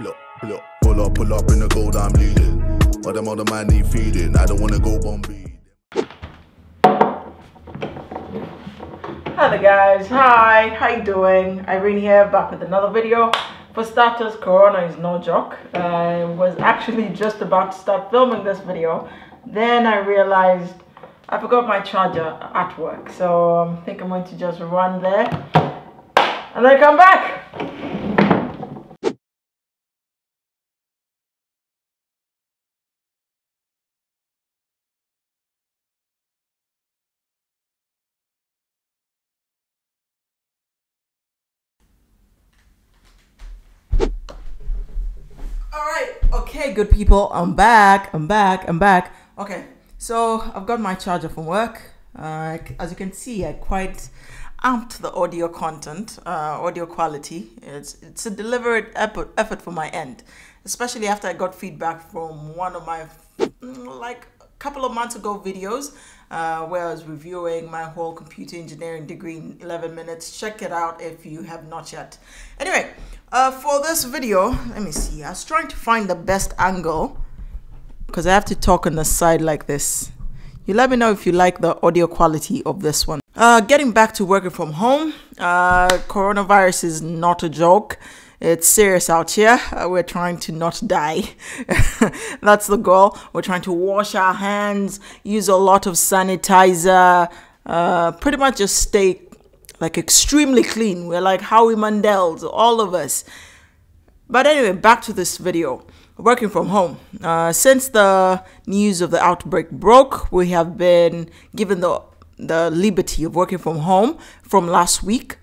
Look, look, pull up in the gold I'm leading. But them other man need feeding. I don't wanna go Bombay. Hello guys, hi, how you doing? Irene here, back with another video. For starters, Corona is no joke. I was actually just about to start filming this video. Then I realized I forgot my charger at work. So I think I'm going to just run there and then come back. Okay, good people, I'm back. Okay, so I've got my charger from work. As you can see, I quite amped the audio content, audio quality. It's a deliberate effort from my end, especially after I got feedback from one of my, like, a couple of months ago videos, where I was reviewing my whole computer engineering degree in 11 minutes. Check it out if you have not yet. Anyway, for this video, let me see. I was trying to find the best angle because I have to talk on the side like this. You let me know if you like the audio quality of this one. Getting back to working from home, coronavirus is not a joke. It's serious out here. We're trying to not die. That's the goal. We're trying to wash our hands, use a lot of sanitizer, pretty much just stay like extremely clean. We're like Howie Mandels, all of us. But anyway, back to this video. Working from home. Since the news of the outbreak broke, we have been given the liberty of working from home from last week.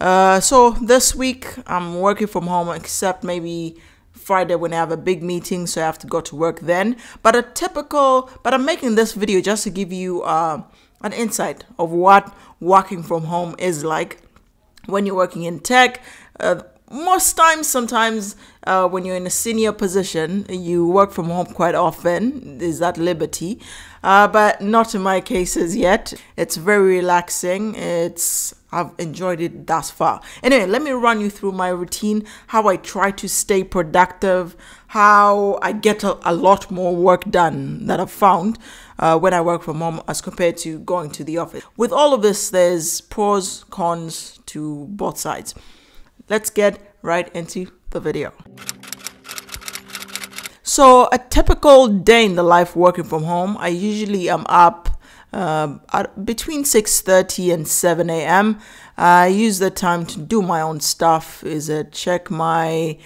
So this week I'm working from home, except maybe Friday when I have a big meeting, so I have to go to work then. But I'm making this video just to give you an insight of what working from home is like when you're working in tech. Most times, sometimes when you're in a senior position, you work from home quite often. There's that liberty, but not in my cases yet. It's very relaxing. I've enjoyed it thus far. Anyway, let me run you through my routine, how I try to stay productive, how I get a lot more work done that I've found when I work from home as compared to going to the office. With all of this, there's pros, cons to both sides. Let's get right into the video. So a typical day in the life working from home, I usually am up between 6:30 and 7 a.m. I use the time to do my own stuff, check my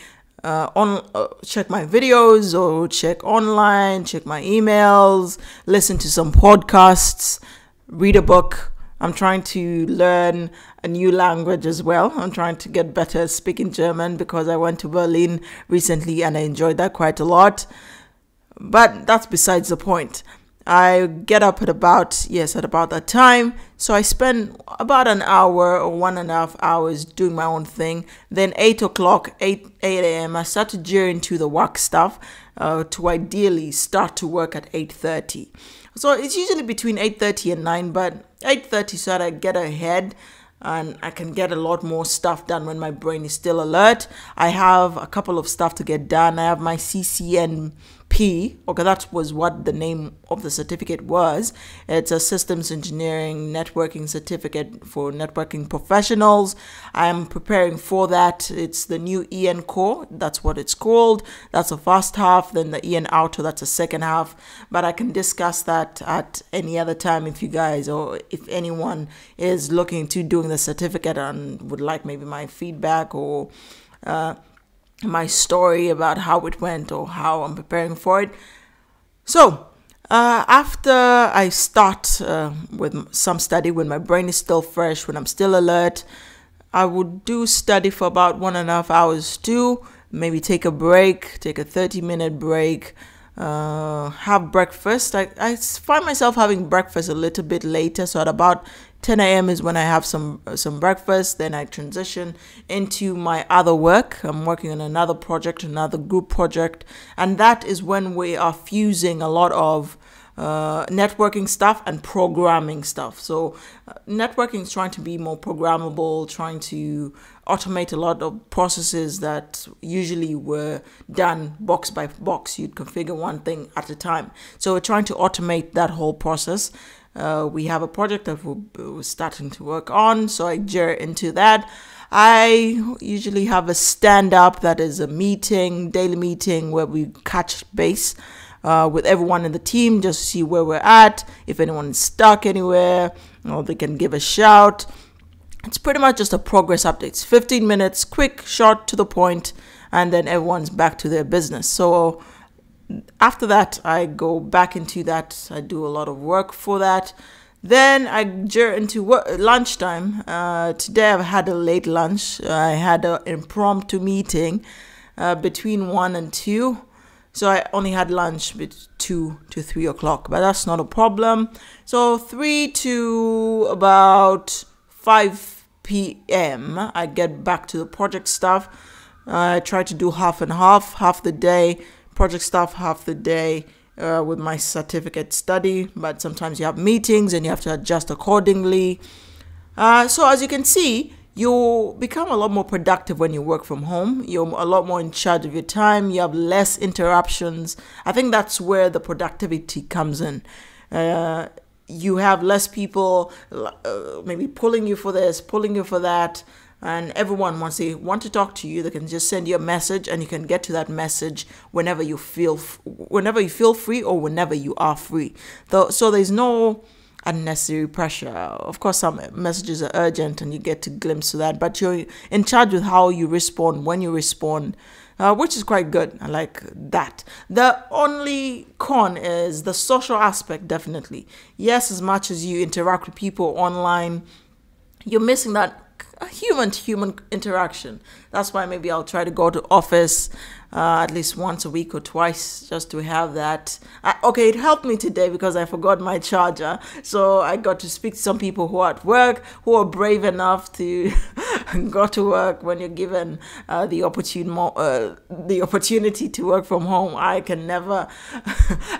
videos or check online, check my emails, listen to some podcasts, read a book. I'm trying to learn a new language as well. I'm trying to get better at speaking German because I went to Berlin recently and I enjoyed that quite a lot. But that's besides the point. I get up at about that time. So I spend about an hour or 1.5 hours doing my own thing. Then 8 a.m., I start to gear into the work stuff to ideally start to work at 8:30. So it's usually between 8:30 and 9, but 8:30 so that I get ahead and I can get a lot more stuff done when my brain is still alert. I have a couple of stuff to get done. I have my CCNP, okay, that was what the name of the certificate was. It's a systems engineering networking certificate for networking professionals. I am preparing for that. It's the new EN core, that's what it's called. That's the first half, then the EN auto, that's the second half. But I can discuss that at any other time if you guys or if anyone is looking into doing the certificate and would like maybe my feedback or my story about how it went or how I'm preparing for it. So after I start with some study, when my brain is still fresh, when I'm still alert, I would do study for about 1.5 hours too, maybe take a break, take a 30-minute break, have breakfast. I find myself having breakfast a little bit later, so at about 10 a.m. is when I have some breakfast. Then I transition into my other work. I'm working on another project, another group project. And that is when we are fusing a lot of networking stuff and programming stuff. So networking is trying to be more programmable, trying to automate a lot of processes that usually were done box by box. You'd configure one thing at a time. So we're trying to automate that whole process. We have a project that we're starting to work on, so I gear into that. I usually have a stand-up that is a meeting, daily meeting, where we catch base with everyone in the team just to see where we're at, if anyone's stuck anywhere, or they can give a shout. It's pretty much just a progress update. 15 minutes, quick, short, to the point, and then everyone's back to their business. So after that, I go back into that. I do a lot of work for that. Then I gear into lunchtime. Today I've had a late lunch. I had an impromptu meeting between 1 and 2. So I only had lunch between 2 to 3 o'clock, but that's not a problem. So 3 to about 5 p.m. I get back to the project stuff. I try to do half and half, half the day project stuff, half the day with my certificate study, but sometimes you have meetings and you have to adjust accordingly. So as you can see, you become a lot more productive when you work from home. You're a lot more in charge of your time. You have less interruptions. I think that's where the productivity comes in. You have less people maybe pulling you for this, pulling you for that. And everyone, once they want to talk to you, they can just send you a message, and you can get to that message whenever you feel free or whenever you are free. So there's no unnecessary pressure. Of course, some messages are urgent, and you get to glimpse of that. But you're in charge with how you respond, when you respond, which is quite good. I like that. The only con is the social aspect, definitely. Yes, as much as you interact with people online, you're missing that human-to-human interaction. That's why maybe I'll try to go to office at least once a week or twice, just to have that. Okay, it helped me today because I forgot my charger, so I got to speak to some people who are at work, who are brave enough to go to work when you're given the opportunity to work from home. I can never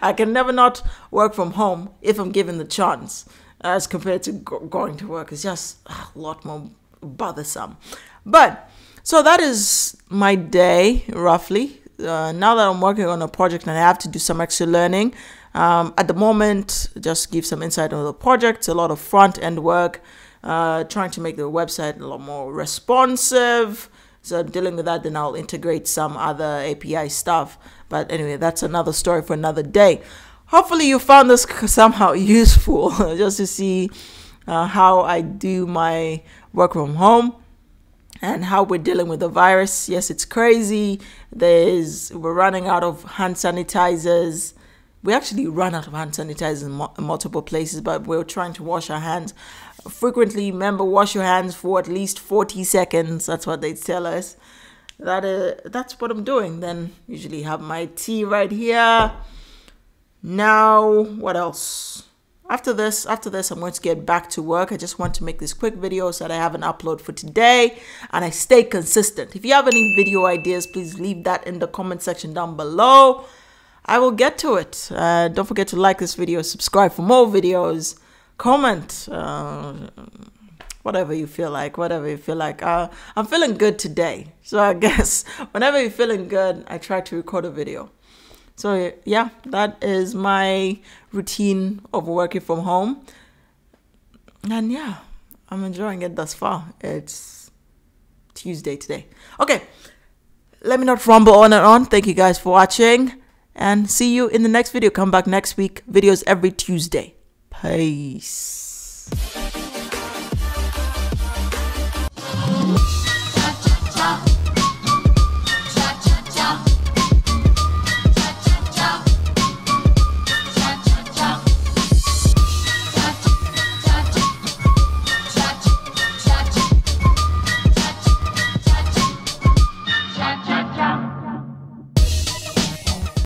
I can never not work from home if I'm given the chance, as compared to going to work. It's just a lot more bothersome. But so that is my day, roughly. Now that I'm working on a project and I have to do some extra learning, at the moment, just give some insight on the project, a lot of front-end work, trying to make the website a lot more responsive. So I'm dealing with that, then I'll integrate some other API stuff. But anyway, that's another story for another day. Hopefully you found this somehow useful, just to see how I do my work from home and how we're dealing with the virus. Yes, it's crazy. We're running out of hand sanitizers. We actually run out of hand sanitizers in multiple places, but we're trying to wash our hands frequently. Remember, wash your hands for at least 40 seconds. That's what they tell us. That's what I'm doing. Then usually have my tea right here. Now, what else? After this, I'm going to get back to work. I just want to make this quick video so that I have an upload for today and I stay consistent. If you have any video ideas, please leave that in the comment section down below. I will get to it. Don't forget to like this video, subscribe for more videos, comment, whatever you feel like, I'm feeling good today. So I guess whenever you're feeling good, I try to record a video. So yeah, that is my routine of working from home. And yeah, I'm enjoying it thus far. It's Tuesday today. Okay, let me not rumble on and on. Thank you guys for watching, and see you in the next video. Come back next week. Videos every Tuesday. Peace.